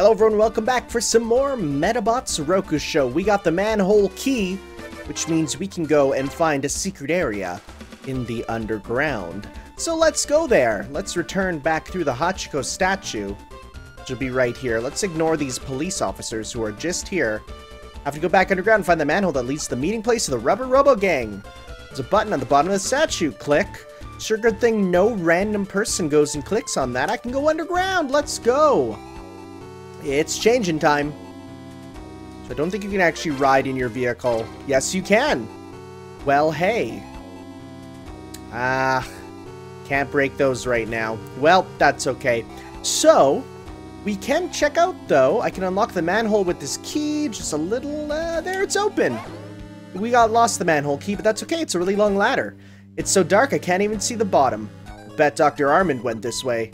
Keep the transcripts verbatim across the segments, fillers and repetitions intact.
Hello everyone, welcome back for some more Medabots Rokusho. We got the manhole key, which means we can go and find a secret area in the underground. So let's go there. Let's return back through the Hachiko statue, which will be right here. Let's ignore these police officers who are just here. I have to go back underground and find the manhole that leads to the meeting place of the Rubber Robo Gang. There's a button on the bottom of the statue. Click. Sure good thing no random person goes and clicks on that. I can go underground. Let's go. It's changing time. So I don't think you can actually ride in your vehicle. Yes, you can. Well, hey. Ah, uh, can't break those right now. Well, that's okay. So, we can check out, though. I can unlock the manhole with this key. Just a little, uh, there, it's open. We got lost the manhole key, but that's okay. It's a really long ladder. It's so dark, I can't even see the bottom. I bet Doctor Aramand went this way.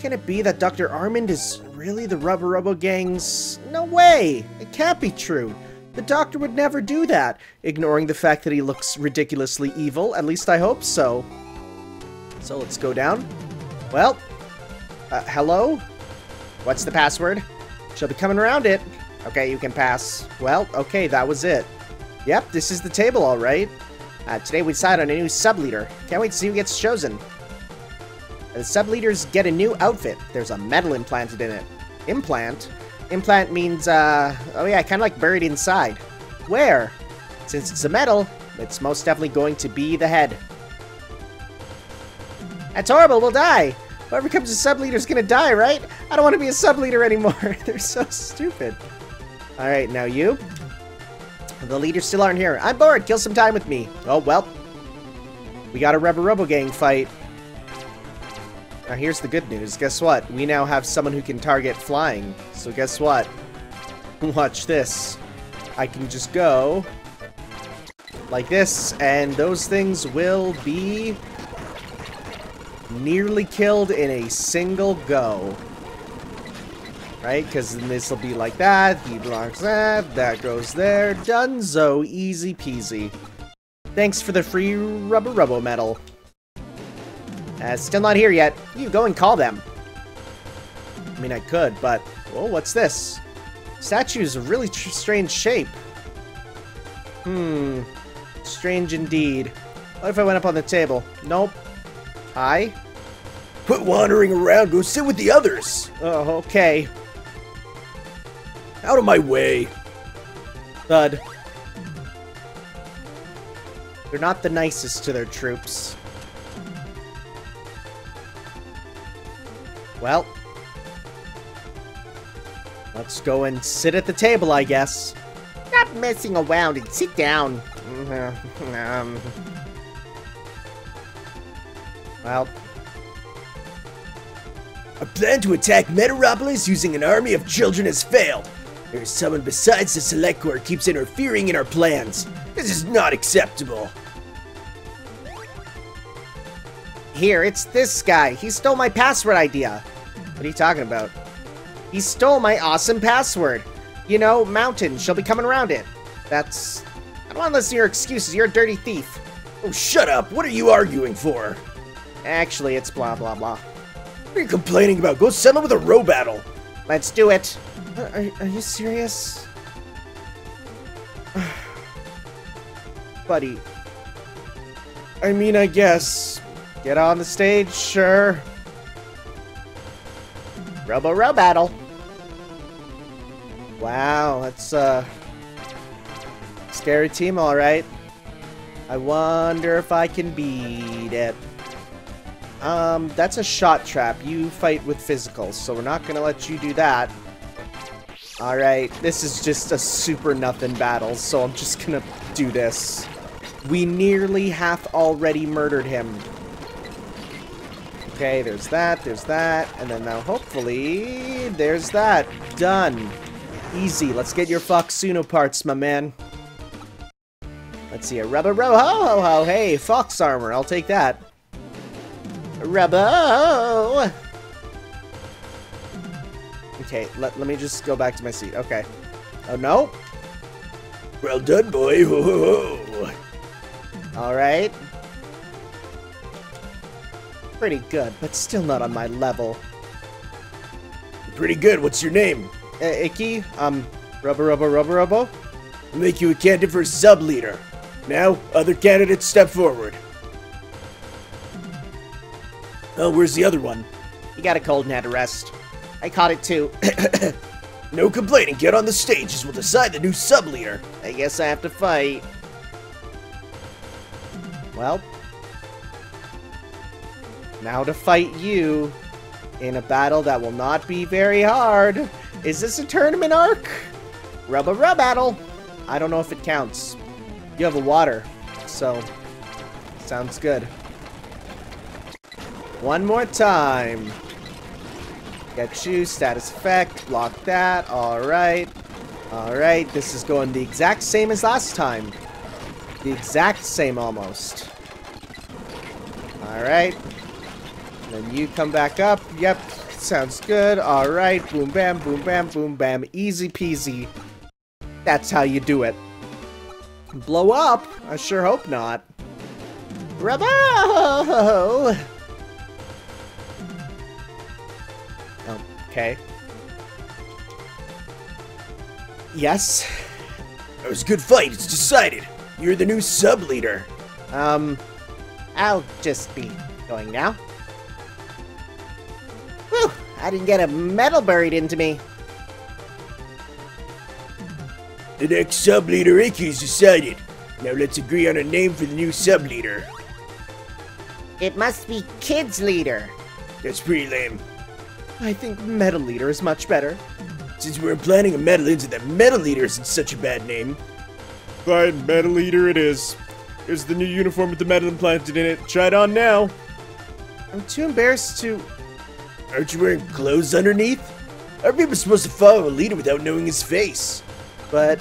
Can it be that Doctor Aramand is really the Rubber Robo Gang's? No way! It can't be true. The doctor would never do that, ignoring the fact that he looks ridiculously evil. At least I hope so. So let's go down. Well, uh, hello? What's the password? She'll be coming around it. Okay, you can pass. Well, okay, that was it. Yep, this is the table, all right. Uh, today we decide on a new sub-leader. Can't wait to see who gets chosen. The sub-leaders get a new outfit. There's a metal implanted in it. Implant? Implant means, uh, oh yeah, kind of like buried inside. Where? Since it's a metal, it's most definitely going to be the head. That's horrible, we'll die! Whoever becomes a sub-leader's gonna die, right? I don't want to be a sub-leader anymore. They're so stupid. Alright, now you. The leaders still aren't here. I'm bored, kill some time with me. Oh, well. We got a Rubber Robo Gang fight. Now here's the good news, guess what? We now have someone who can target flying. So guess what? Watch this. I can just go like this, and those things will be nearly killed in a single go. Right? Because then this will be like that, he blocks that, that goes there, donezo, easy peasy. Thanks for the free Rubber Robo medal. Uh, still not here yet. You go and call them. I mean, I could, but... Oh, what's this? Statue's a really tr strange shape. Hmm. Strange indeed. What if I went up on the table? Nope. Hi? Quit wandering around. Go sit with the others. Oh, okay. Out of my way. Thud. They're not the nicest to their troops. Well, let's go and sit at the table, I guess. Stop messing around and sit down. um, well. Our plan to attack Metarapolis using an army of children has failed. There is someone besides the Select Corps keeps interfering in our plans. This is not acceptable. Here, it's this guy. He stole my password idea. What are you talking about? He stole my awesome password. You know, mountain. She'll be coming around it. That's... I don't want to listen to your excuses. You're a dirty thief. Oh, shut up. What are you arguing for? Actually, it's blah, blah, blah. What are you complaining about? Go settle with a row battle. Let's do it. Are, are you serious? Buddy. I mean, I guess... Get on the stage, sure. Robo Robo battle. Wow, that's a scary team, all right. I wonder if I can beat it. Um, that's a shot trap. You fight with physicals, so we're not gonna let you do that. All right, this is just a super nothing battle, so I'm just gonna do this. We nearly half already murdered him. Okay, there's that, there's that, and then now hopefully, there's that. Done. Easy, let's get your Foxuno parts, my man. Let's see, a rubber robo, ho ho ho, hey, fox armor, I'll take that. Rubbo! Okay, let, let me just go back to my seat, okay. Oh no? Well done, boy, ho ho ho. Alright. Pretty good, but still not on my level. Pretty good, what's your name? uh, Ikki, um, Rubber Robo Robo Robo, I'll make you a candidate for sub-leader. Now, other candidates step forward. Oh, where's the other one? He got a cold and had to rest. I caught it too. No complaining, get on the stage, as we'll decide the new sub-leader. I guess I have to fight. Well, now to fight you in a battle that will not be very hard. Is this a tournament arc? Rubba rub battle. I don't know if it counts. You have a water, so sounds good. One more time. Get you, status effect, block that, alright. Alright, this is going the exact same as last time. The exact same almost. Alright. Then you come back up, yep, sounds good, alright, boom bam, boom bam, boom bam, easy peasy. That's how you do it. Blow up? I sure hope not. Bravo! Okay. Yes? That was a good fight, it's decided. You're the new sub-leader. Um, I'll just be going now. Whew, I didn't get a medal buried into me. The next sub-leader, Ikki's decided. Now let's agree on a name for the new sub-leader. It must be Kids Leader. That's pretty lame. I think Metal Leader is much better. Since we're planning a medal into the Metal Leader isn't such a bad name. Fine, Metal Leader it is. Here's the new uniform with the metal implanted in it. Try it on now. I'm too embarrassed to... Aren't you wearing clothes underneath? Aren't people supposed to follow a leader without knowing his face? But...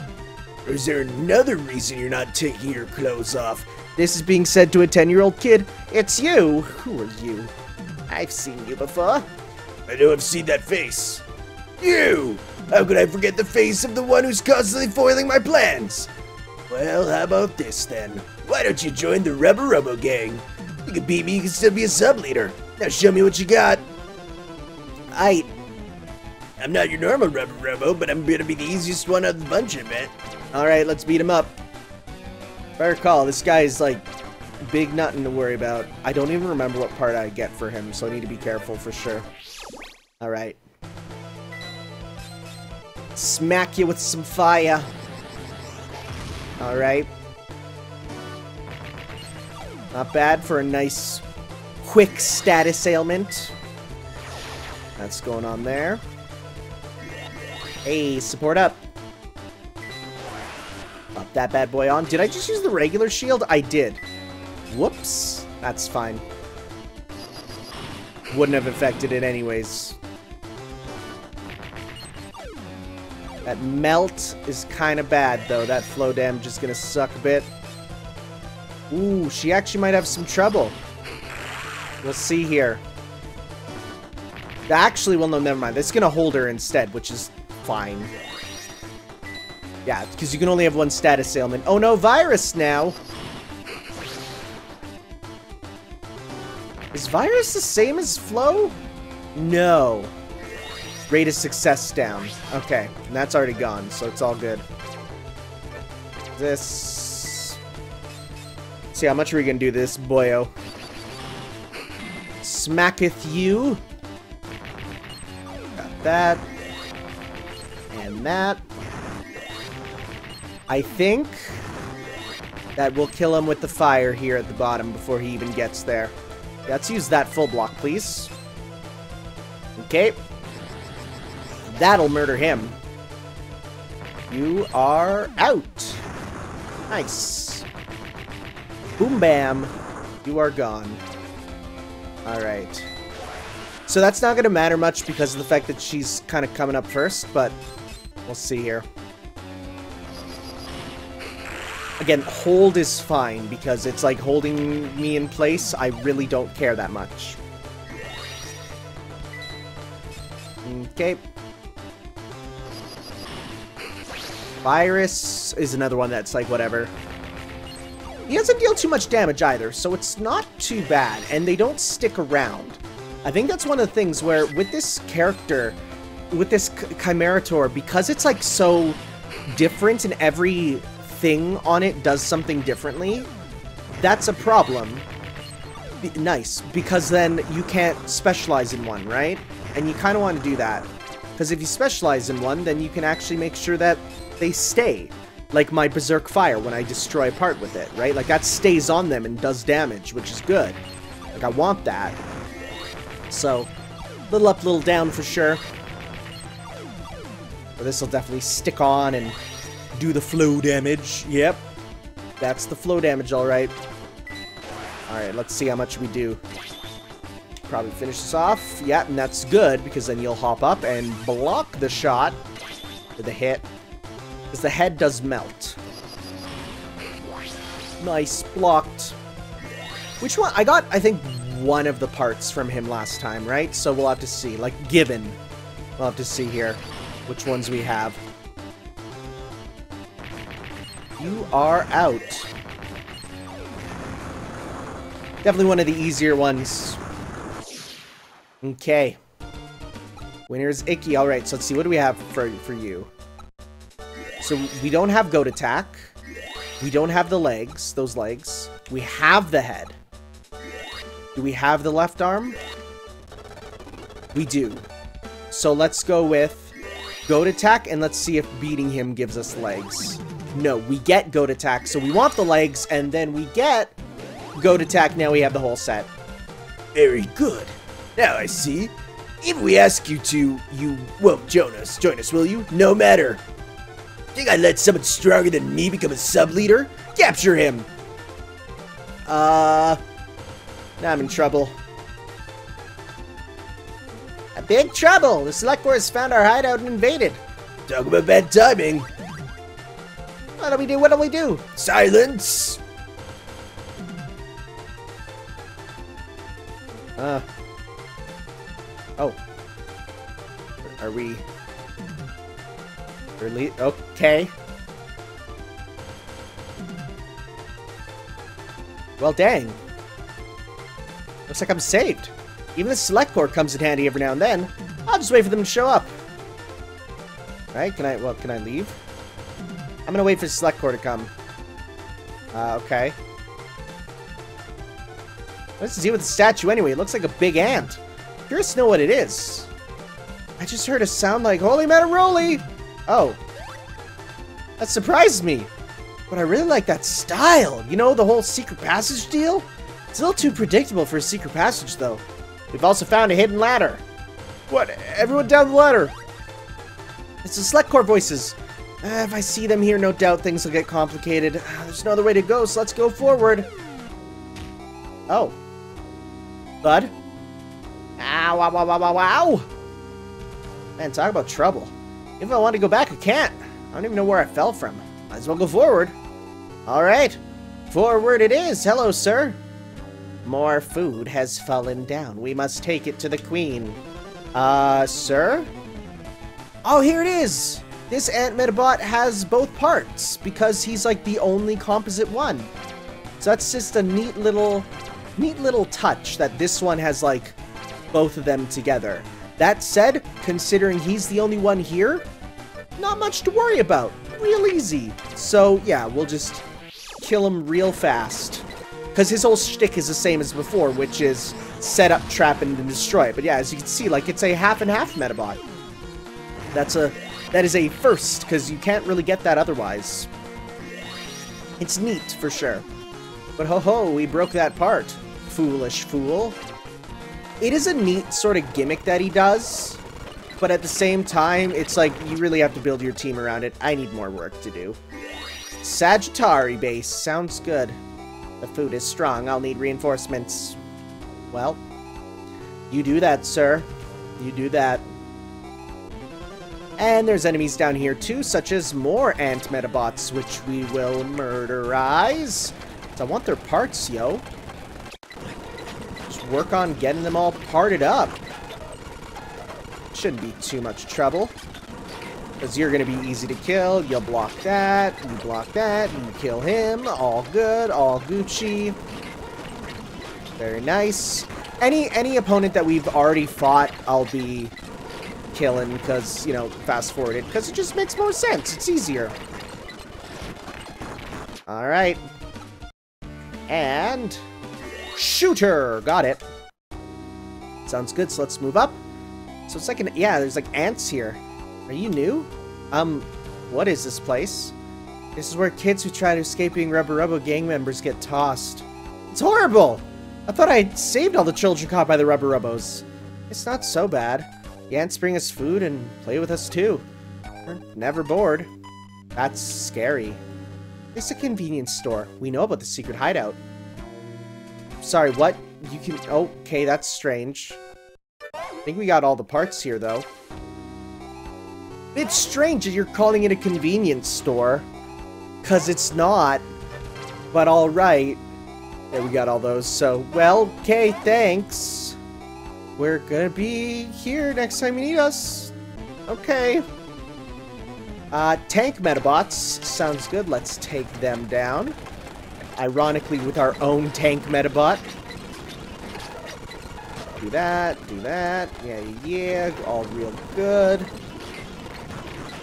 Or is there another reason you're not taking your clothes off? This is being said to a ten-year-old kid. It's you! Who are you? I've seen you before. I know I've seen that face. You! How could I forget the face of the one who's constantly foiling my plans? Well, how about this then? Why don't you join the Rubber Robo Gang? You can beat me, you can still be a sub-leader. Now show me what you got. I... I'm not your normal Rubber Robo, but I'm gonna be the easiest one out of the bunch, I bet. Alright, let's beat him up. Fair call, this guy is like... big nothing to worry about. I don't even remember what part I get for him, so I need to be careful for sure. Alright. Smack you with some fire. Alright. Not bad for a nice, quick status ailment. That's going on there. Hey, support up. Pop that bad boy on. Did I just use the regular shield? I did. Whoops. That's fine. Wouldn't have affected it anyways. That melt is kind of bad, though. That flow damage is going to suck a bit. Ooh, she actually might have some trouble. We'll see here. Actually, well, no, never mind. That's going to hold her instead, which is fine. Yeah, because you can only have one status ailment. Oh, no, virus now! Is virus the same as flow? No. Rate of success down. Okay, and that's already gone, so it's all good. This... Let's see how much are we gonna do this, boyo? Smacketh you. Got that. And that. I think that will kill him with the fire here at the bottom before he even gets there. Let's use that full block, please. Okay. That'll murder him. You are out. Nice. Boom bam. You are gone. Alright. So that's not going to matter much because of the fact that she's kind of coming up first, but we'll see here. Again, hold is fine, because it's like holding me in place. I really don't care that much. Okay. Virus is another one that's like whatever. He doesn't deal too much damage either, so it's not too bad, and they don't stick around. I think that's one of the things where, with this character, with this Chimerator, because it's like so different and every thing on it does something differently, that's a problem. Be nice, because then you can't specialize in one, right? And you kind of want to do that, because if you specialize in one, then you can actually make sure that they stay. Like my Berserk Fire, when I destroy a part with it, right? Like, that stays on them and does damage, which is good. Like, I want that. So, little up, little down for sure. But this will definitely stick on and do the flow damage. Yep. That's the flow damage, alright. Alright, let's see how much we do. Probably finish this off. Yeah, and that's good, because then you'll hop up and block the shot with the hit. Because the head does melt. Nice, blocked. Which one? I got, I think, one of the parts from him last time, right? So we'll have to see. Like, given. We'll have to see here which ones we have. You are out. Definitely one of the easier ones. Okay. Winner's Ikki. Alright, so let's see. What do we have for, for you? So we don't have goat attack, we don't have the legs, those legs, we have the head. Do we have the left arm? We do. So let's go with goat attack, and let's see if beating him gives us legs. No, we get goat attack, so we want the legs, and then we get goat attack, now we have the whole set. Very good. Now I see. If we ask you to, you won't join us, join us, will you? No matter. Think I let someone stronger than me become a sub-leader? Capture him! Uh... Now I'm in trouble. A big trouble! The Select Corps has found our hideout and invaded. Talk about bad timing. What do we do? What do we do? Silence! Uh... Oh. Are we... Early, okay. Well, dang. Looks like I'm saved. Even the Select Corps comes in handy every now and then. I'll just wait for them to show up. Alright, can I, well, can I leave? I'm gonna wait for the Select Corps to come. Uh, okay. Let's deal with the statue anyway. It looks like a big ant. Curious to know what it is. I just heard a sound like, holy Metaroli! Oh, that surprised me, but I really like that style. You know, the whole secret passage deal? It's a little too predictable for a secret passage, though. We've also found a hidden ladder. What? Everyone down the ladder. It's the Select Corps voices. Uh, if I see them here, no doubt things will get complicated. Uh, there's no other way to go, so let's go forward. Oh. Bud? Ow, ow, ow, ow, ow, ow. Man, talk about trouble. If I want to go back, I can't. I don't even know where I fell from. Might as well go forward. Alright. Forward it is. Hello, sir. More food has fallen down. We must take it to the queen. Uh, sir? Oh, here it is. This Ant Metabot has both parts because he's like the only composite one. So that's just a neat little, neat little touch that this one has like both of them together. That said, considering he's the only one here, not much to worry about. Real easy. So, yeah, we'll just kill him real fast. Because his whole shtick is the same as before, which is set up, trap, and destroy. But yeah, as you can see, like, it's a half and half Metabot. That's a... That is a first, because you can't really get that otherwise. It's neat, for sure. But ho-ho, we broke that part. Foolish fool. It is a neat sort of gimmick that he does, but at the same time, it's like, you really have to build your team around it. I need more work to do. Sagittari base. Sounds good. The food is strong. I'll need reinforcements. Well, you do that, sir. You do that. And there's enemies down here, too, such as more Ant Metabots, which we will murderize. I want their parts, yo. Work on getting them all parted up. Shouldn't be too much trouble. Because you're going to be easy to kill. You'll block that. You block that. You kill him. All good. All Gucci. Very nice. Any any opponent that we've already fought, I'll be killing because, you know, fast forwarded, because it just makes more sense. It's easier. Alright. And shooter! Got it. Sounds good, so let's move up. So it's like an, yeah, there's like ants here. Are you new? Um, what is this place? This is where kids who try to escape being Rubber Robo gang members get tossed. It's horrible! I thought I had saved all the children caught by the Rubber Robos. It's not so bad. The ants bring us food and play with us too. We're never bored. That's scary. It's a convenience store. We know about the secret hideout. Sorry, what? You can... Okay, that's strange. I think we got all the parts here, though. It's strange that you're calling it a convenience store. Because it's not. But alright. Yeah, we got all those, so... Well, okay, thanks. We're gonna be here next time you need us. Okay. Uh, tank Medabots. Sounds good. Let's take them down. Ironically, with our own tank Medabot. Do that, do that. Yeah, yeah. All real good.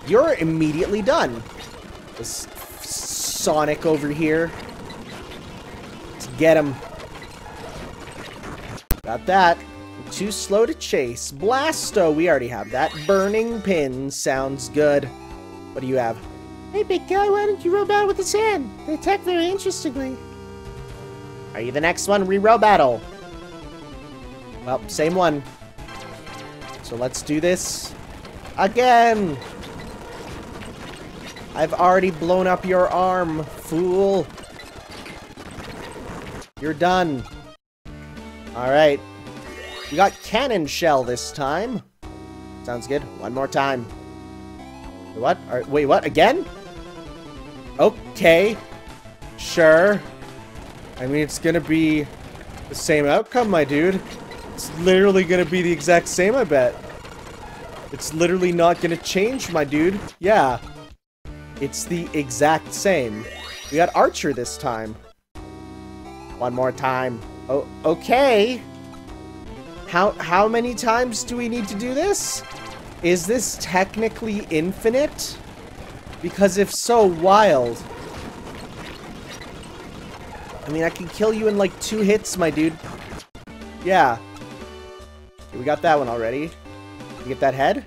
You're immediately done. This Sonic over here. Let's get him. Got that. Too slow to chase. Blasto, we already have that. Burning Pin sounds good. What do you have? Hey, big guy, why don't you row battle with the sand? They attack very interestingly. Are you the next one? Re-row battle. Well, same one. So let's do this again. I've already blown up your arm, fool. You're done. All right. We got Cannon Shell this time. Sounds good. One more time. What? Are, wait, what? Again? Okay. Sure. I mean, it's gonna be the same outcome, my dude. It's literally gonna be the exact same, I bet. It's literally not gonna change, my dude. Yeah. It's the exact same. We got Archer this time. One more time. Oh, okay. How, how many times do we need to do this? Is this technically infinite? Because if so, wild. I mean, I can kill you in like two hits, my dude. Yeah. Okay, we got that one already. You get that head?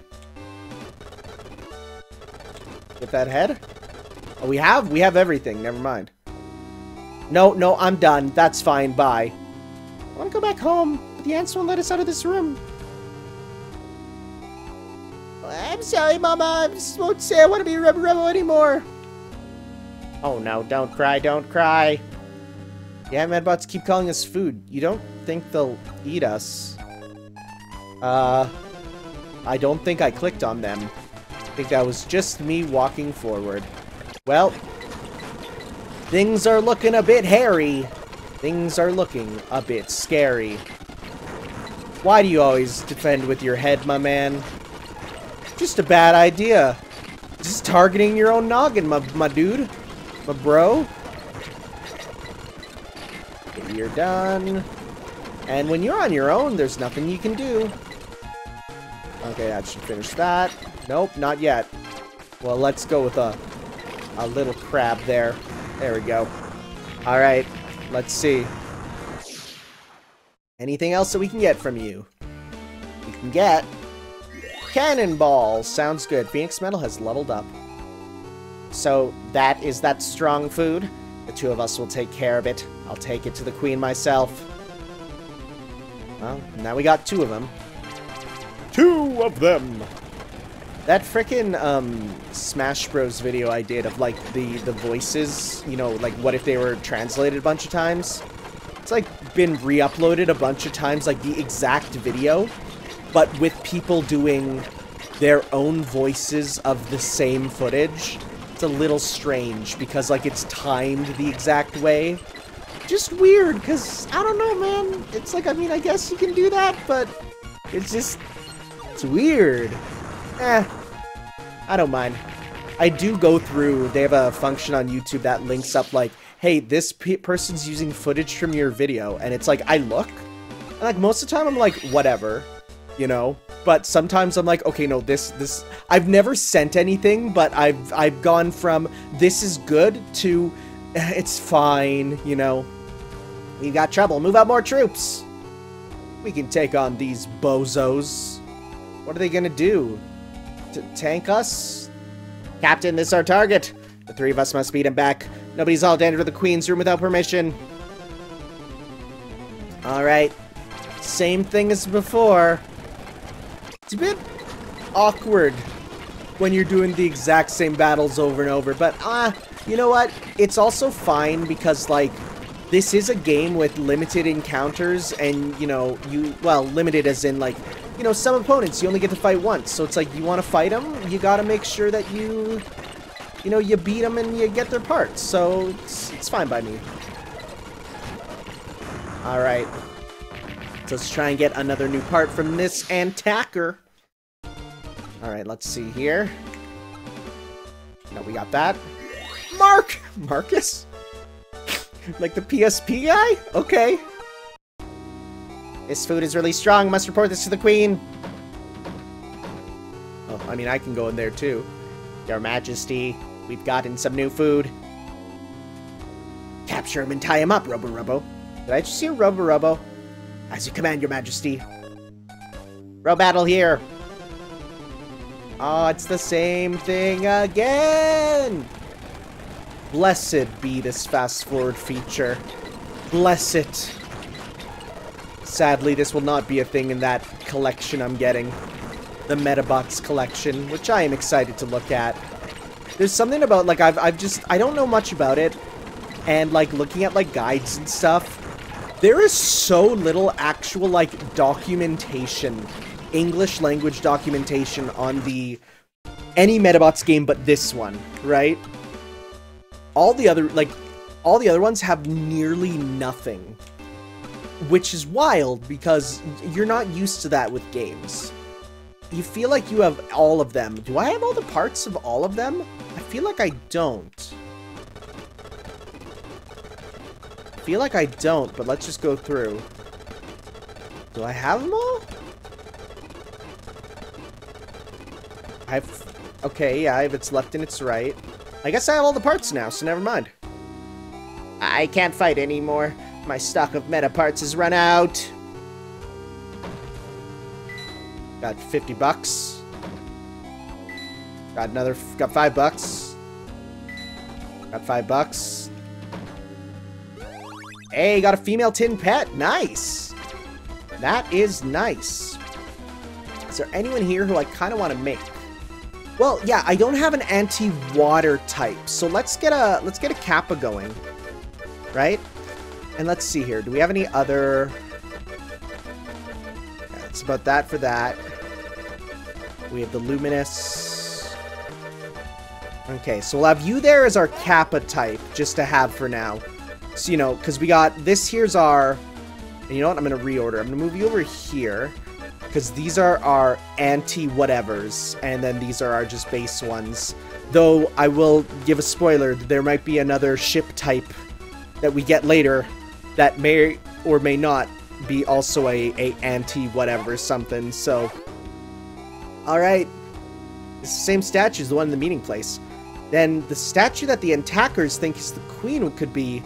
Get that head? Oh, we have? We have everything. Never mind. No, no, I'm done. That's fine. Bye. I want to go back home, but the ants won't let us out of this room. I'm sorry, Mama. I just won't say I want to be a Rubber Robo anymore. Oh, no. Don't cry. Don't cry. Yeah, Medabots keep calling us food. You don't think they'll eat us. Uh, I don't think I clicked on them. I think that was just me walking forward. Well, things are looking a bit hairy. Things are looking a bit scary. Why do you always defend with your head, my man? Just a bad idea. Just targeting your own noggin, my, my dude. My bro. Okay, you're done. And when you're on your own, there's nothing you can do. Okay, I should finish that. Nope, not yet. Well, let's go with a, a little crab there. There we go. Alright, let's see. Anything else that we can get from you? We can get... Cannonball! Sounds good. Phoenix Metal has leveled up. So, that is that strong food. The two of us will take care of it. I'll take it to the Queen myself. Well, now we got two of them. Two of them! That frickin', um, Smash Bros video I did of, like, the, the voices, you know, like, what if they were translated a bunch of times? It's, like, been re-uploaded a bunch of times, like, the exact video. But with people doing their own voices of the same footage, it's a little strange because, like, it's timed the exact way. Just weird, because, I don't know, man. It's like, I mean, I guess you can do that, but it's just, it's weird. Eh, I don't mind. I do go through, they have a function on YouTube that links up, like, hey, this pe- person's using footage from your video, and it's like, I look, and, like, most of the time I'm like, whatever. you know? But sometimes I'm like, okay, no, this, this, I've never sent anything, but I've, I've gone from this is good to it's fine, you know? We've got trouble. Move out more troops. We can take on these bozos. What are they gonna do? T- tank us? Captain, this is our target. The three of us must beat him back. Nobody's allowed to enter the Queen's room without permission. Alright. Same thing as before. It's a bit awkward when you're doing the exact same battles over and over, but ah, uh, you know what? It's also fine because, like, this is a game with limited encounters and, you know, you, well, limited as in, like, you know, some opponents you only get to fight once. So it's like, you want to fight them, you got to make sure that you, you know, you beat them and you get their parts. So it's, it's fine by me. All right. So let's try and get another new part from this attacker. All right, let's see here. No, we got that. Mark! Marcus? Like the P S P guy? Okay. This food is really strong. Must report this to the Queen. Oh, I mean, I can go in there too. Your Majesty, we've gotten some new food. Capture him and tie him up, Rubber Robo. Did I just see a Rubber Robo? As you command, Your Majesty. Row battle here. Oh, it's the same thing again. Blessed be this fast-forward feature. Blessed. Sadly, this will not be a thing in that collection I'm getting. The Medabots collection, which I am excited to look at. There's something about, like, I've, I've just... I don't know much about it. And, like, looking at, like, guides and stuff. There is so little actual, like, documentation. English language documentation on the... any Medabots game but this one, right? All the other, like, all the other ones have nearly nothing, which is wild because you're not used to that with games. You feel like you have all of them. Do I have all the parts of all of them? I feel like I don't. I feel like I don't, but let's just go through. Do I have them all? I've, okay, yeah, if it's left and it's right. I guess I have all the parts now, so never mind. I can't fight anymore. My stock of meta parts has run out. Got fifty bucks. Got another, got five bucks. Got five bucks. Hey, got a female tin pet. Nice. That is nice. Is there anyone here who I kind of want to make? Well, yeah, I don't have an anti-water type, so let's get a let's get a Kappa going, right? And let's see here. Do we have any other? Yeah, that's about that for that. We have the Luminous. Okay, so we'll have you there as our Kappa type, just to have for now. So, you know, because we got this. Here's our. And you know what? I'm gonna reorder. I'm gonna move you over here. Because these are our anti-whatevers, and then these are our just base ones. Though, I will give a spoiler, there might be another ship type that we get later that may or may not be also a, a anti-whatever something, so... Alright. It's the same statue as the one in the meeting place. Then, the statue that the attackers think is the Queen could be...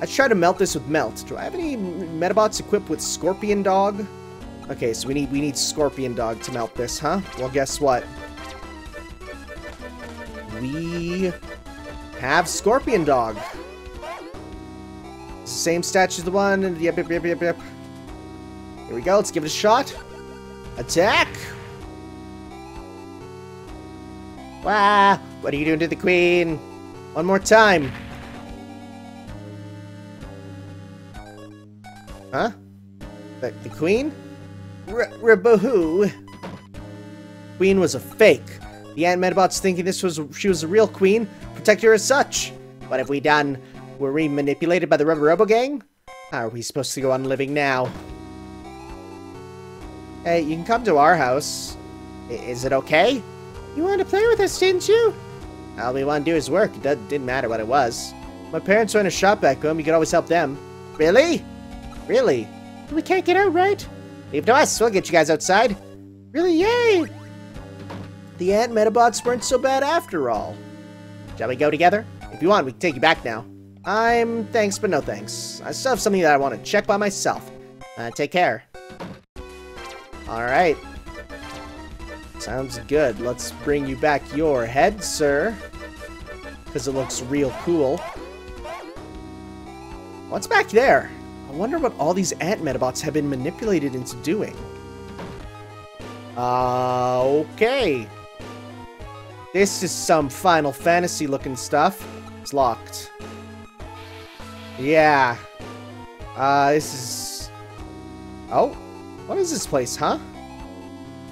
Let's try to melt this with melt. Do I have any Metabots equipped with Scorpion Dog? Okay, so we need we need Scorpion Dog to melt this, huh? Well, guess what? We have Scorpion Dog. It's the same statue as the one. Yep, yep, yep, yep, yep. Here we go. Let's give it a shot. Attack! Wow! What are you doing to the Queen? One more time. Huh? The, the Queen? R-Rabahoo. Queen was a fake. The Ant Metabots thinking this was she was a real queen, protect her as such. What have we done? Were we manipulated by the Rubber Robo Gang? How are we supposed to go on living now? Hey, you can come to our house. I is it okay? You wanted to play with us, didn't you? All we wanted to do is work. It didn't matter what it was. My parents ran a shop back home. You could always help them. Really? Really? We can't get out, right? Leave to us, we'll get you guys outside. Really? Yay! The ant Metabots weren't so bad after all. Shall we go together? If you want, we can take you back now. I'm thanks, but no thanks. I still have something that I want to check by myself. Uh, take care. Alright. Sounds good. Let's bring you back your head, sir. Because it looks real cool. What's back there? I wonder what all these ant Metabots have been manipulated into doing. Uh, okay. This is some Final Fantasy looking stuff. It's locked. Yeah. Uh, this is... Oh? What is this place, huh?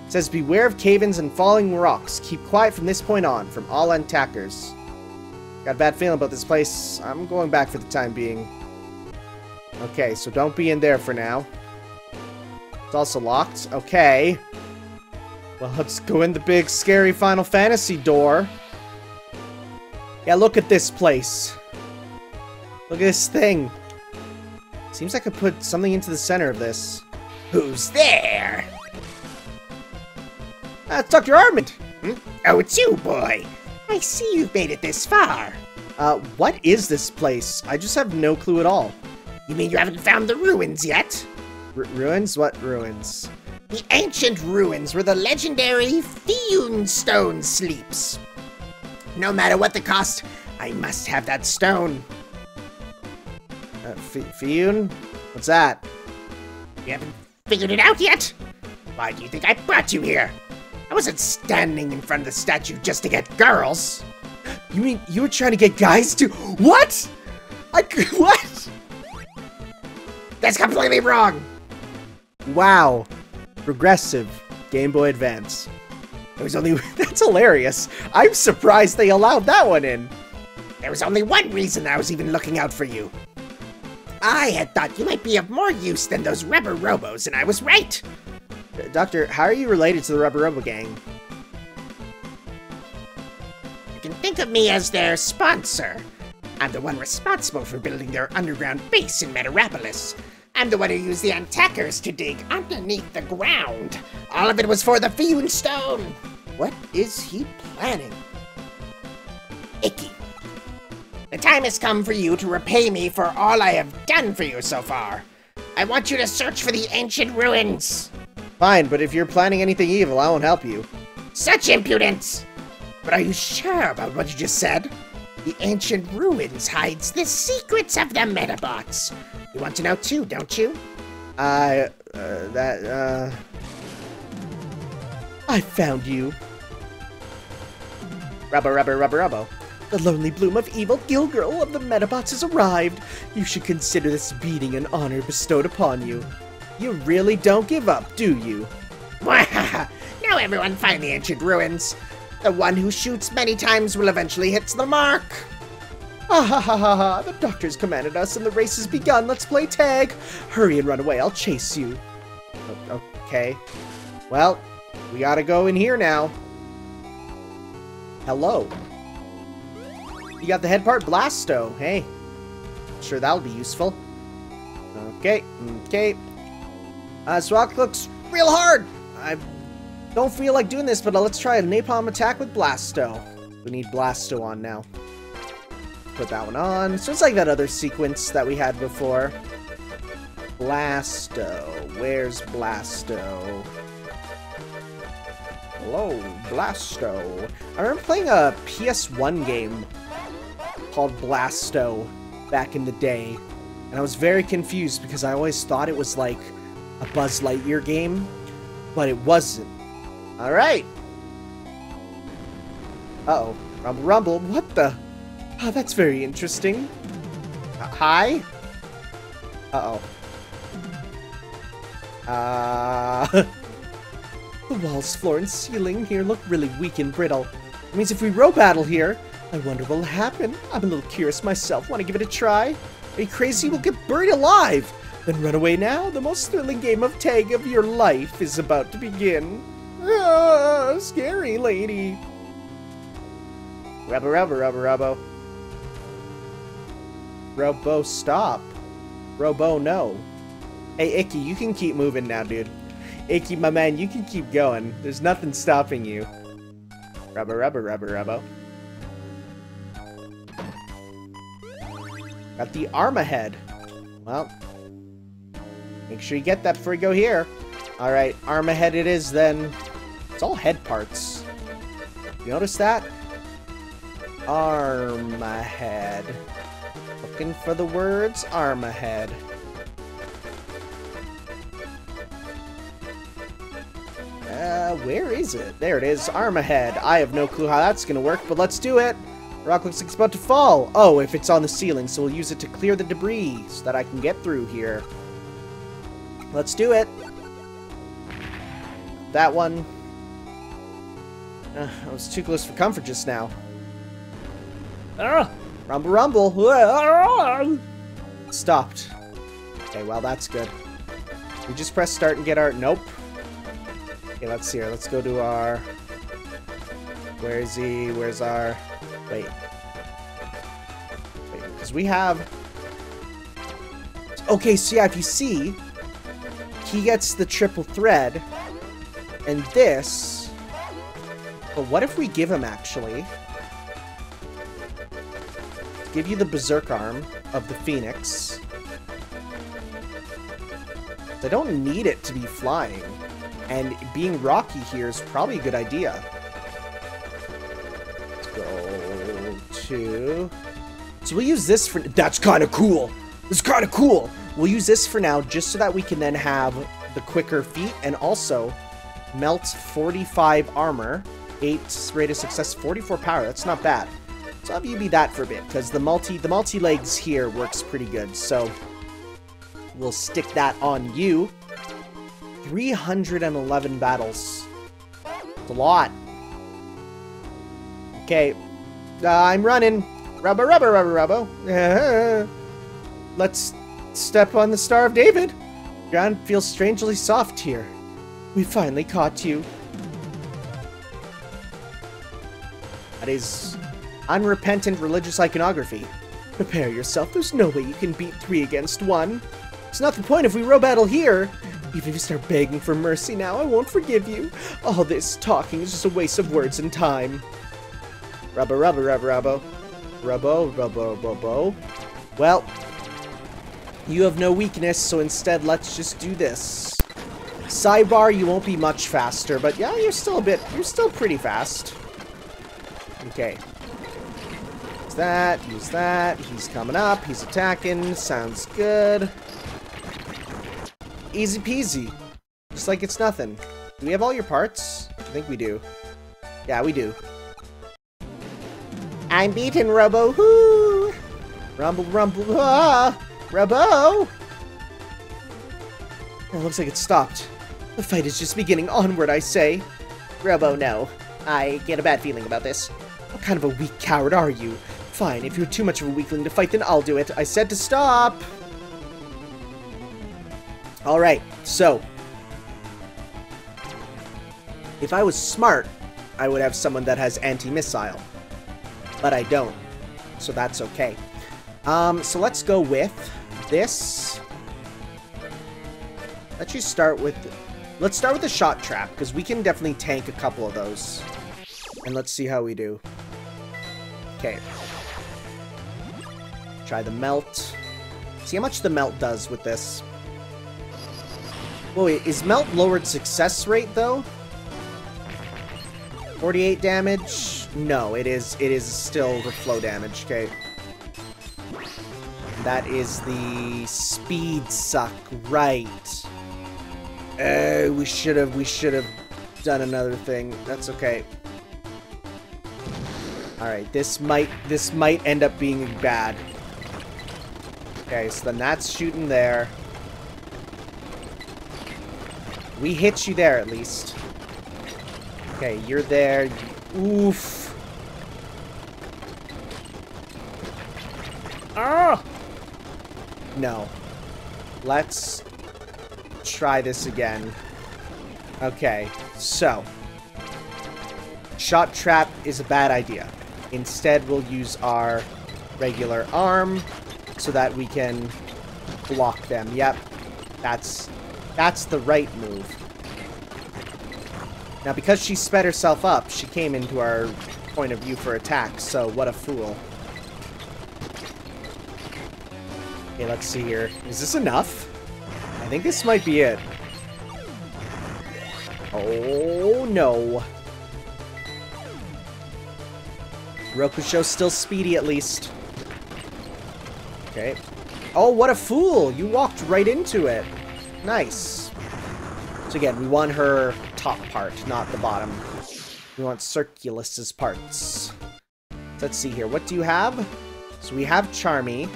It says, beware of cave-ins and falling rocks. Keep quiet from this point on, from all attackers. Got a bad feeling about this place. I'm going back for the time being. Okay, so don't be in there for now. It's also locked. Okay. Well, let's go in the big, scary Final Fantasy door. Yeah, look at this place. Look at this thing. Seems like I put something into the center of this. Who's there? Uh, it's Doctor Aramand. Hmm? Oh, it's you, boy. I see you've made it this far. Uh, what is this place? I just have no clue at all. You mean you haven't found the ruins yet? R- ruins? What ruins? The ancient ruins where the legendary Fiend Stone sleeps. No matter what the cost, I must have that stone. Uh, Fiend? What's that? You haven't figured it out yet? Why do you think I brought you here? I wasn't standing in front of the statue just to get girls. You mean you were trying to get guys to- What? I- What? That's completely wrong. Wow. Progressive. Game Boy Advance. There was only- That's hilarious. I'm surprised they allowed that one in. There was only one reason I was even looking out for you. I had thought you might be of more use than those rubber robos, and I was right. Doctor, how are you related to the Rubber Robo Gang? You can think of me as their sponsor. I'm the one responsible for building their underground base in Metarapolis. I'm the one who used the attackers to dig underneath the ground. All of it was for the Fiend Stone. What is he planning? Ikki, the time has come for you to repay me for all I have done for you so far. I want you to search for the ancient ruins. Fine, but if you're planning anything evil, I won't help you. Such impudence! But are you sure about what you just said? The ancient ruins hides the secrets of the Metabots. You want to know too, don't you? I, uh, uh, that, uh... I found you. Rubber, rubber, rubber, rubber. The lonely bloom of evil Gilgirl of the Metabots has arrived. You should consider this beating an honor bestowed upon you. You really don't give up, do you? Now everyone find the ancient ruins. The one who shoots many times will eventually hit the mark. Ah ha ha ha ha, the doctor's commanded us and the race has begun, let's play tag! Hurry and run away, I'll chase you. O okay. Well, we gotta go in here now. Hello. You got the head part? Blasto, hey. Sure, that'll be useful. Okay, okay. Uh, this rock looks real hard! I don't feel like doing this, but let's try a napalm attack with Blasto. We need Blasto on now. Put that one on. So it's like that other sequence that we had before. Blasto. Where's Blasto? Hello, Blasto. I remember playing a P S one game called Blasto back in the day. And I was very confused because I always thought it was like a Buzz Lightyear game, but it wasn't. Alright. Uh-oh. Rumble, rumble. What the... Oh, that's very interesting. Uh, hi? Uh-oh. Uh... The walls, floor, and ceiling here look really weak and brittle. It means if we row battle here, I wonder what'll happen. I'm a little curious myself. Want to give it a try? Are you crazy? We'll get buried alive! Then run away now. The most thrilling game of tag of your life is about to begin. Ah, scary lady. Rubber, rubber, rubber, rubber. Robo, stop. Robo, no. Hey, Ikki, you can keep moving now, dude. Ikki, my man, you can keep going. There's nothing stopping you. Rubber, rubber, rubber, rubber. Got the arm ahead. Well, make sure you get that before you go here. Alright, arm ahead it is then. It's all head parts. You notice that? Arm ahead. Looking for the words arm ahead. Uh, where is it? There it is. Arm ahead. I have no clue how that's gonna work, but let's do it. Rock looks like it's about to fall. Oh, if it's on the ceiling, so we'll use it to clear the debris so that I can get through here. Let's do it. That one. Uh, I was too close for comfort just now. Uh, rumble, rumble. Uh, stopped. Okay, well, that's good. We just press start and get our... Nope. Okay, let's see here. Let's go to our... Where is he? Where's our... Wait. Wait, because we have... Okay, so yeah, if you see, he gets the triple thread, and this... But what if we give him, actually... Give you the Berserk Arm of the Phoenix. I don't need it to be flying. And being rocky here is probably a good idea. Let's go to... So we'll use this for... That's kind of cool! It's kind of cool! We'll use this for now just so that we can then have the quicker feet and also melt forty-five armor, eight rate of success, forty-four power. That's not bad. So I'll have you be that for a bit, because the multi the multi legs here works pretty good. So we'll stick that on you. three hundred eleven battles. That's a lot. Okay, uh, I'm running. Rubber, rubber, rubber, rubber. Let's step on the Star of David. Ground feels strangely soft here. We finally caught you. That is. Unrepentant religious iconography. Prepare yourself, there's no way you can beat three against one. It's not the point if we row battle here. Even if you start begging for mercy now, I won't forgive you. All this talking is just a waste of words and time. Rubbo, rubbo, rubbo, rubbo. Rubbo, rubbo, rubbo. Well, you have no weakness, so instead let's just do this. Sidebar, you won't be much faster, but yeah, you're still a bit, you're still pretty fast. Okay. That, use that, he's coming up, he's attacking, sounds good. Easy peasy. Just like it's nothing. Do we have all your parts? I think we do. Yeah, we do. I'm beaten, Robo, hoo! Rumble, rumble, ah! Robo! It looks like it stopped. The fight is just beginning, onward, I say. Robo, no. I get a bad feeling about this. What kind of a weak coward are you? Fine, if you're too much of a weakling to fight, then I'll do it. I said to stop! Alright, so... If I was smart, I would have someone that has anti-missile. But I don't. So that's okay. Um, so let's go with this. Let's just start with... Let's start with the shot trap, because we can definitely tank a couple of those. And let's see how we do. Okay. Try the melt. See how much the melt does with this. Whoa, wait, is melt lowered success rate though? forty-eight damage? No, it is it is still the flow damage, okay. That is the speed suck, right. Oh, we should have we should have done another thing. That's okay. Alright, this might, this might end up being bad. Okay, so then that's shooting there. We hit you there, at least. Okay, you're there. Oof. Ah! No. Let's try this again. Okay, so. Shot trap is a bad idea. Instead, we'll use our regular arm so that we can block them. Yep, that's that's the right move. Now, because she sped herself up, she came into our point of view for attack, so what a fool. Okay, let's see here. Is this enough? I think this might be it. Oh, no. Rokusho's still speedy, at least. Okay. Oh, what a fool! You walked right into it. Nice. So again, we want her top part, not the bottom. We want Circulus's parts. Let's see here. What do you have? So we have Charmy.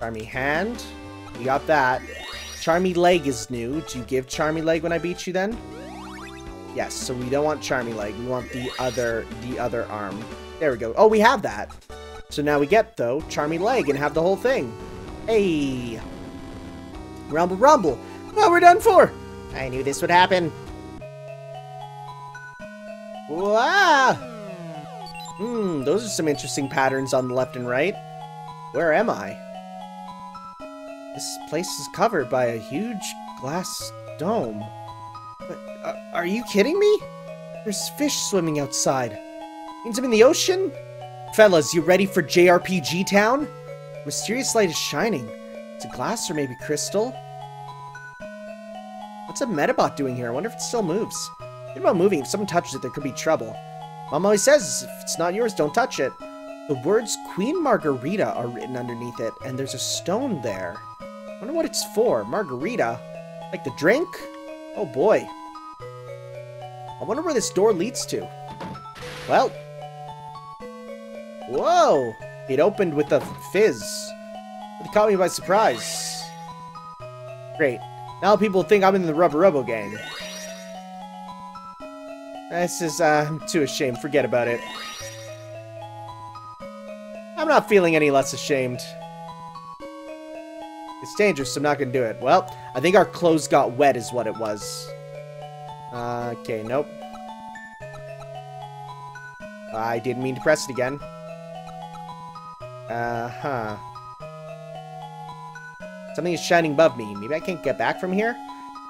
Charmy hand. You got that. Charmy leg is new. Do you give Charmy leg when I beat you then? Yes, so we don't want Charmy leg. We want the other the other arm. There we go. Oh, we have that. So now we get, though, Charmy leg and have the whole thing. Hey! Rumble, rumble! Well, we're done for! I knew this would happen. Wow! Hmm, those are some interesting patterns on the left and right. Where am I? This place is covered by a huge glass dome. But, uh, are you kidding me? There's fish swimming outside. Means I'm in the ocean? Fellas, you ready for J R P G Town? Mysterious light is shining. It's a glass or maybe crystal. What's a Medabot doing here? I wonder if it still moves. What about moving? If someone touches it, there could be trouble. Mom always says, if it's not yours, don't touch it. The words Queen Margarita are written underneath it, and there's a stone there. I wonder what it's for. Margarita? Like the drink? Oh boy. I wonder where this door leads to. Well. Whoa! It opened with a fizz. It caught me by surprise. Great. Now people think I'm in the Rubber Robo Gang. This is, uh, I'm too ashamed. Forget about it. I'm not feeling any less ashamed. It's dangerous, so I'm not gonna do it. Well, I think our clothes got wet is what it was. Uh, okay, nope. I didn't mean to press it again. Uh-huh. Something is shining above me. Maybe I can't get back from here?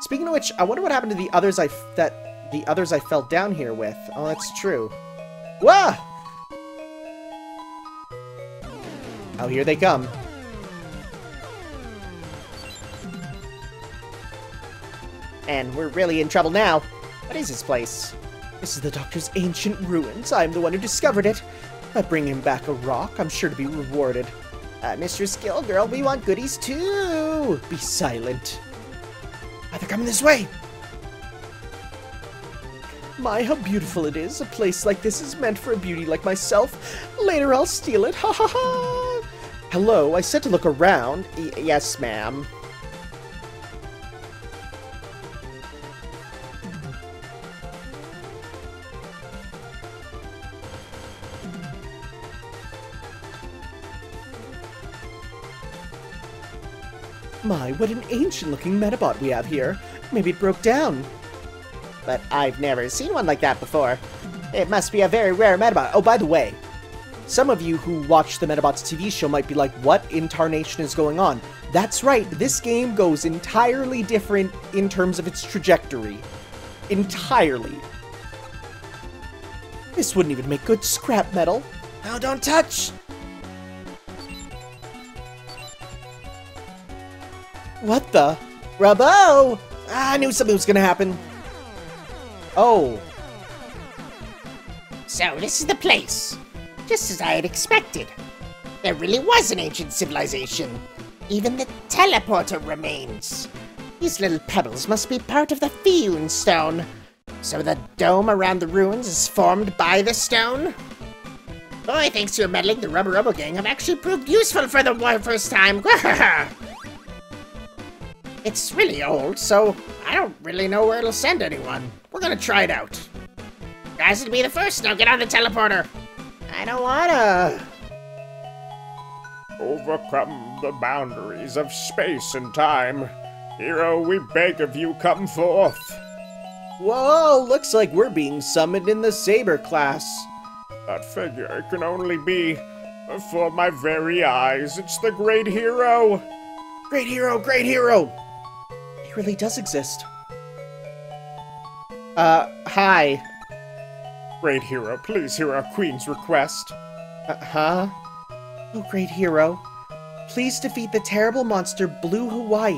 Speaking of which, I wonder what happened to the others I f that the others I fell down here with. Oh, that's true. Whoa! Oh, here they come. And we're really in trouble now. What is this place? This is the Doctor's ancient ruins. I am the one who discovered it. If I bring him back a rock, I'm sure to be rewarded. Uh, Mistress Gilgirl, we want goodies too! Be silent. Ah, they're coming this way! My, how beautiful it is. A place like this is meant for a beauty like myself. Later I'll steal it, ha ha ha! Hello, I said to look around. Y- yes, ma'am. My, what an ancient-looking Medabot we have here. Maybe it broke down. But I've never seen one like that before. It must be a very rare Medabot. Oh, by the way, some of you who watch the Medabots T V show might be like, what in tarnation is going on? That's right, this game goes entirely different in terms of its trajectory. Entirely. This wouldn't even make good scrap metal. Now don't touch! What the? Robo! Ah, I knew something was gonna happen. Oh. So, this is the place. Just as I had expected. There really was an ancient civilization. Even the teleporter remains. These little pebbles must be part of the Fiend Stone. So the dome around the ruins is formed by the stone? Boy, thanks to your meddling, the Rubber Robo Gang have actually proved useful for the first time. It's really old, so I don't really know where it'll send anyone. We're gonna try it out. Guys, it'll be the first. Now get on the teleporter. I don't wanna. Overcome the boundaries of space and time. Hero, we beg of you, come forth. Whoa, looks like we're being summoned in the Saber class. That figure can only be before my very eyes. It's the great hero. Great hero, great hero! He really does exist. Uh, hi. Great hero, please hear our queen's request. Uh-huh. Oh, great hero. Please defeat the terrible monster Blue Hawaii.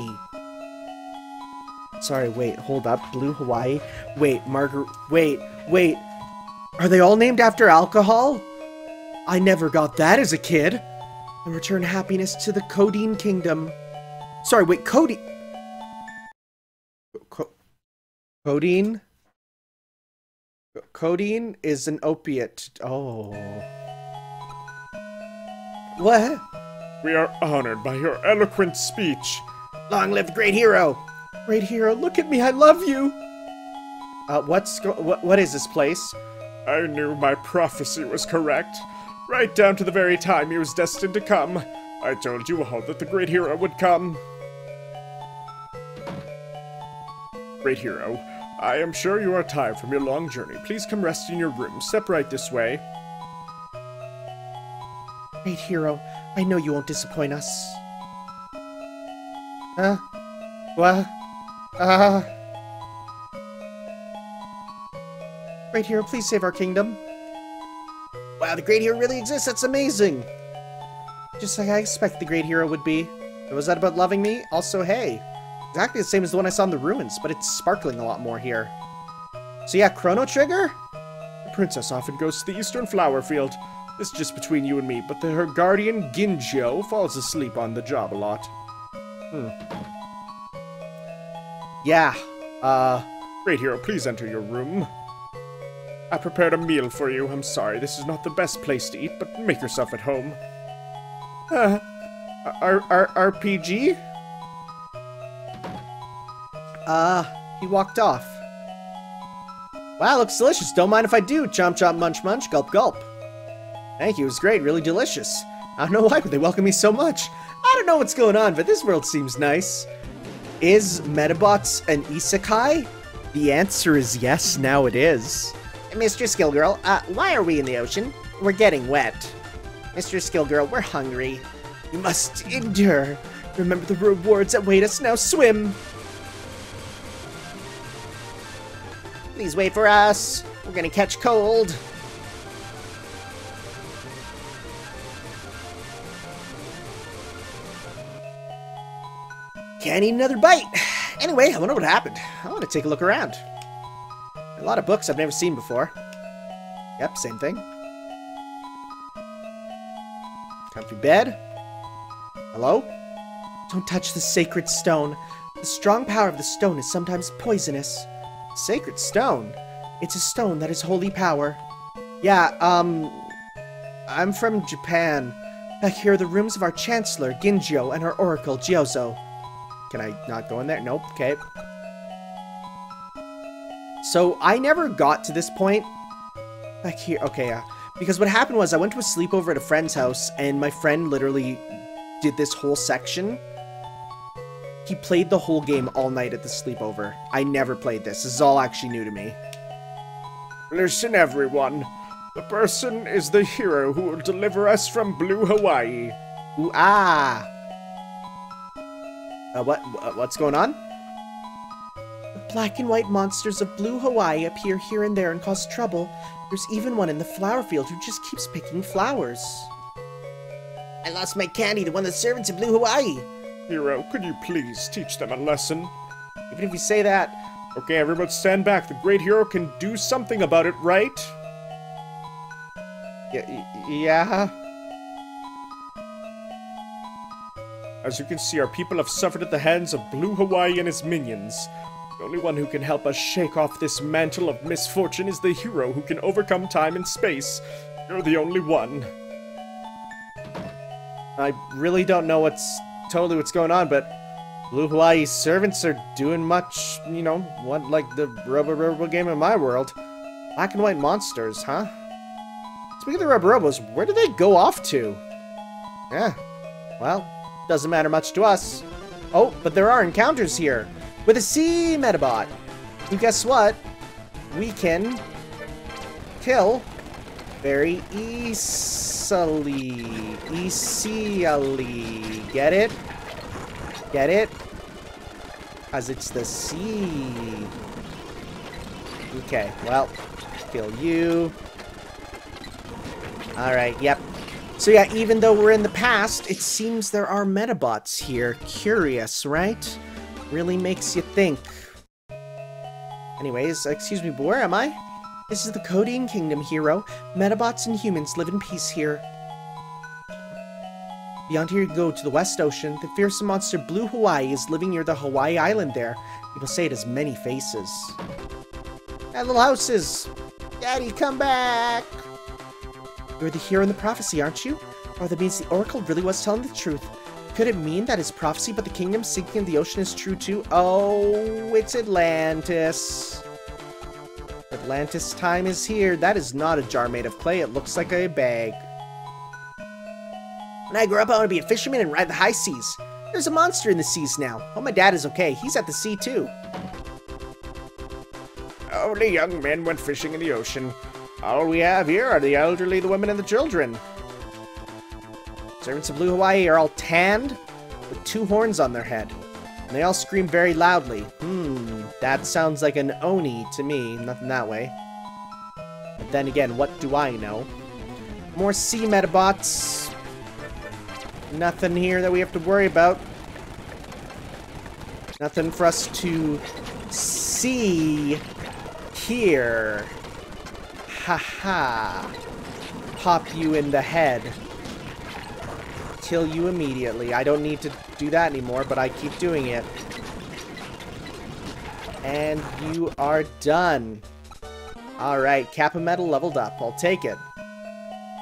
Sorry, wait, hold up. Blue Hawaii? Wait, Margaret. Wait, wait. Are they all named after alcohol? I never got that as a kid. And return happiness to the Codean Kingdom. Sorry, wait, Cody. Co codeine? Codeine is an opiate. Oh. What? We are honored by your eloquent speech. Long live great hero. Great hero, look at me, I love you. Uh, what's go what, what is this place? I knew my prophecy was correct. Right down to the very time he was destined to come. I told you all that the great hero would come. Great hero, I am sure you are tired from your long journey. Please come rest in your room. Step right this way. Great hero, I know you won't disappoint us. Huh? What? Uh... Great hero, please save our kingdom. Wow, the great hero really exists, that's amazing! Just like I expect the great hero would be. And was that about loving me? Also, hey, exactly the same as the one I saw in the ruins, but it's sparkling a lot more here. So yeah, Chrono Trigger? The princess often goes to the eastern flower field. This is just between you and me, but the, her guardian, Ginjo, falls asleep on the job a lot. Hmm. Yeah, uh... Great hero, please enter your room. I prepared a meal for you. I'm sorry, this is not the best place to eat, but make yourself at home. Uh, R R R P G? Uh, he walked off. Wow, looks delicious. Don't mind if I do. Chomp chomp munch munch. Gulp gulp. Thank you, it was great. Really delicious. I don't know why, but they welcome me so much. I don't know what's going on, but this world seems nice. Is Medabots an isekai? The answer is yes, now it is. Mistress Gilgirl, uh, why are we in the ocean? We're getting wet. Mistress Gilgirl, we're hungry. You must endure. Remember the rewards that wait us, now swim. Please wait for us. We're gonna catch cold. Can't eat another bite. Anyway, I wonder what happened. I want to take a look around. A lot of books I've never seen before. Yep, same thing. Comfy bed. Hello? Don't touch the sacred stone. The strong power of the stone is sometimes poisonous. Sacred stone? It's a stone that is holy power. Yeah, um... I'm from Japan. Back here are the rooms of our Chancellor, Ginjo, and our Oracle, Jiozo. Can I not go in there? Nope, okay. So, I never got to this point. Back here, okay, yeah. Because what happened was, I went to a sleepover at a friend's house, and my friend literally did this whole section. He played the whole game all night at the sleepover. I never played this. This is all actually new to me. Listen, everyone. The person is the hero who will deliver us from Blue Hawaii. Ooh, ah! Uh, what, uh, what's going on? Black and white monsters of Blue Hawaii appear here and there and cause trouble. There's even one in the flower field who just keeps picking flowers. I lost my candy to one of the servants of Blue Hawaii. Hero, could you please teach them a lesson? Even if you say that. Okay, everyone stand back. The great hero can do something about it, right? Yeah. yeah. As you can see, our people have suffered at the hands of Blue Hawaii and his minions. The only one who can help us shake off this mantle of misfortune is the hero who can overcome time and space. You're the only one. I really don't know what's totally what's going on, but Blue Hawaii's servants are doing much, you know, what like the Rubber Robo game in my world. Black and white monsters, huh? Speaking of the Rubber Robos, where do they go off to? Yeah, well, doesn't matter much to us. Oh, but there are encounters here. With a sea Medabot. And guess what? We can kill very easily. Easily. Get it? Get it? As it's the sea. Okay, well, kill you. Alright, yep. So yeah, even though we're in the past, it seems there are Medabots here. Curious, right? Really makes you think. Anyways, excuse me, but where am I? This is the Codean Kingdom, hero. Metabots and humans live in peace here. Beyond here you go to the West Ocean. The fearsome monster Blue Hawaii is living near the Hawaii Island there. You must say it has many faces. That little house is... Daddy, come back! You're the hero in the prophecy, aren't you? Or that means the Oracle really was telling the truth. Could it mean that his prophecy but the kingdom sinking in the ocean is true too? Oh, it's Atlantis. Atlantis time is here. That is not a jar made of clay. It looks like a bag. When I grow up, I want to be a fisherman and ride the high seas. There's a monster in the seas now. Oh, my dad is okay. He's at the sea, too. Only young men went fishing in the ocean. All we have here are the elderly, the women, and the children. Servants of Blue Hawaii are all tanned with two horns on their head. And they all scream very loudly. Hmm, that sounds like an Oni to me. Nothing that way. But then again, what do I know? More sea Metabots. Nothing here that we have to worry about. Nothing for us to see here. Haha. Pop you in the head. Kill you immediately. I don't need to do that anymore, but I keep doing it. And you are done. Alright, Kappa Metal leveled up. I'll take it.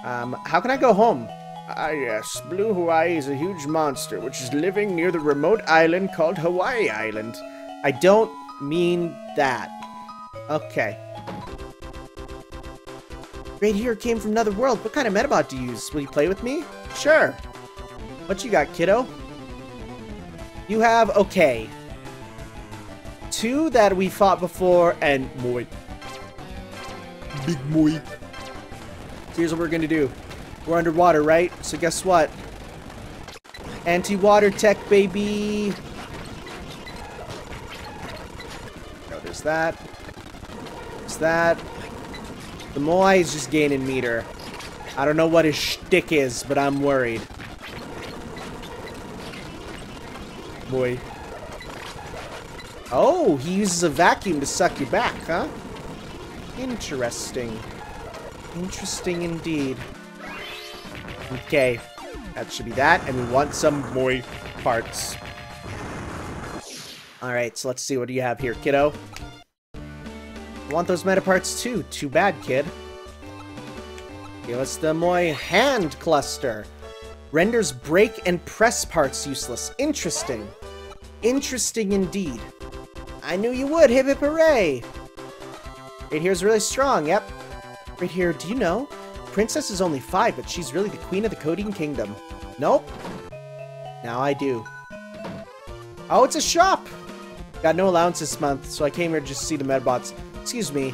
Um, how can I go home? Ah yes, Blue Hawaii is a huge monster which is living near the remote island called Hawaii Island. I don't mean that. Okay. Great hero came from another world. What kind of Metabot do you use? Will you play with me? Sure. What you got, kiddo? You have, okay. Two that we fought before and Moi. Big Moi. Here's what we're gonna do. We're underwater, right? So guess what? Anti-water tech, baby! Oh, there's that. There's that. The Moai is just gaining meter. I don't know what his shtick is, but I'm worried. Boy. Oh, he uses a vacuum to suck you back, huh? Interesting. Interesting indeed. Okay, that should be that, and we want some Moi parts. Alright, so let's see, what do you have here, kiddo? I want those meta parts too, too bad, kid. Give us the Moi hand cluster. Renders break and press parts useless. Interesting. Interesting indeed. I knew you would, hip hip hooray! Right here's really strong, yep. Right here, do you know? Princess is only five, but she's really the queen of the Codean Kingdom. Nope. Now I do. Oh, it's a shop! Got no allowance this month, so I came here just to see the Metabots. Excuse me.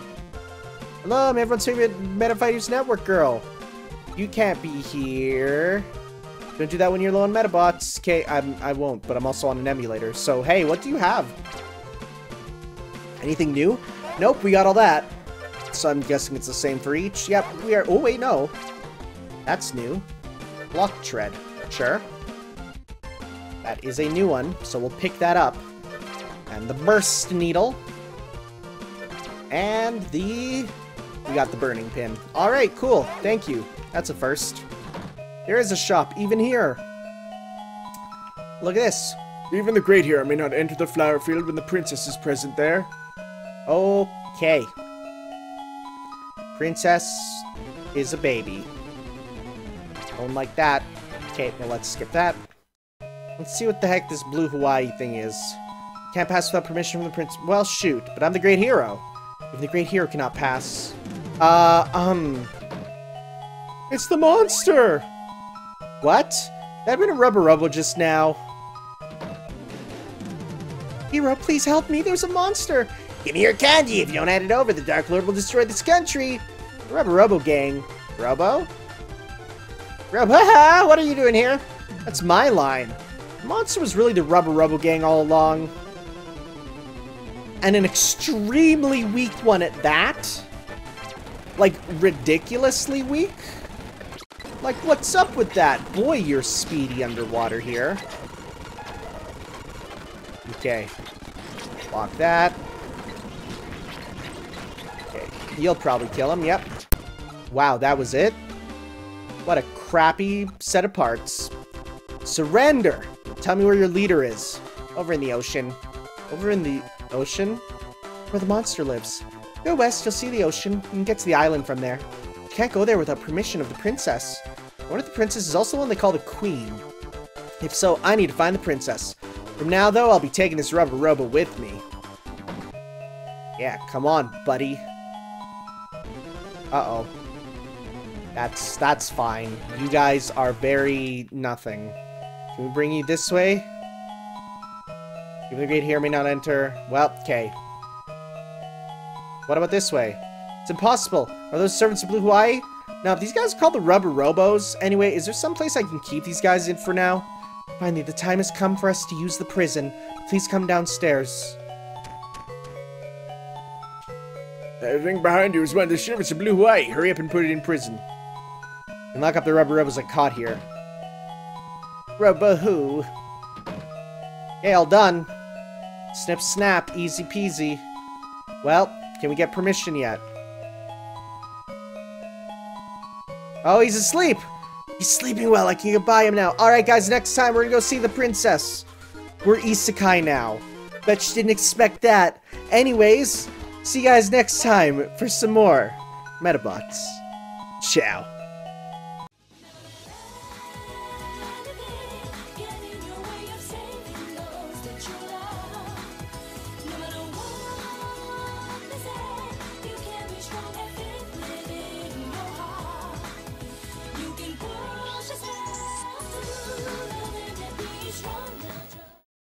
Hello, I'm everyone's favorite Metafighters Network girl. You can't be here. Don't do that when you're low on Metabots. Okay, I'm, I won't, but I'm also on an emulator. So, hey, what do you have? Anything new? Nope, we got all that. So I'm guessing it's the same for each. Yep, we are... Oh, wait, no. That's new. Block tread. Sure. That is a new one, so we'll pick that up. And the burst needle. And the... We got the burning pin. Alright, cool. Thank you. That's a first. There is a shop, even here. Look at this. Even the great hero may not enter the flower field when the princess is present there. Okay. Princess is a baby. Don't like that. Okay, well, let's skip that. Let's see what the heck this Blue Hawaii thing is. Can't pass without permission from the prince. Well, shoot, but I'm the great hero. If the great hero cannot pass... Uh, um... It's the monster! What? That'd been a Rubber Robo just now. Hero, please help me. There's a monster! Give me your candy! If you don't hand it over, the Dark Lord will destroy this country! The Rubber Robo Gang. Robo? Robo, haha! What are you doing here? That's my line. The monster was really the Rubber Robo Gang all along. and an extremely weak one at that. Like, ridiculously weak? Like, what's up with that? Boy, you're speedy underwater here. Okay. Block that. Okay. You'll probably kill him, yep. Wow, that was it? What a crappy set of parts. Surrender! Tell me where your leader is. Over in the ocean. Over in the ocean? Where the monster lives. Go west, you'll see the ocean. You can get to the island from there. You can't go there without permission of the princess. One of the princesses is also one they call the queen. If so, I need to find the princess. From now, though, I'll be taking this Rubber Robo with me. Yeah, come on, buddy. Uh-oh. That's, that's fine. You guys are very nothing. Can we bring you this way? Give me the great hear me not enter. Well, okay. What about this way? It's impossible. Are those servants of Blue Hawaii? Now, if these guys are called the Rubber Robos, anyway, is there some place I can keep these guys in for now? Finally, the time has come for us to use the prison. Please come downstairs. That thing behind you is one of the servants of Blue Hawaii. Hurry up and put it in prison. And lock up the Rubber Robos I caught here. Robo-hoo. Okay, all done. Snip snap, easy peasy. Well, can we get permission yet? Oh, he's asleep! He's sleeping well, I can get by him now. Alright guys, next time we're gonna go see the princess. We're isekai now. Bet you didn't expect that. Anyways, see you guys next time for some more Medabots. Ciao.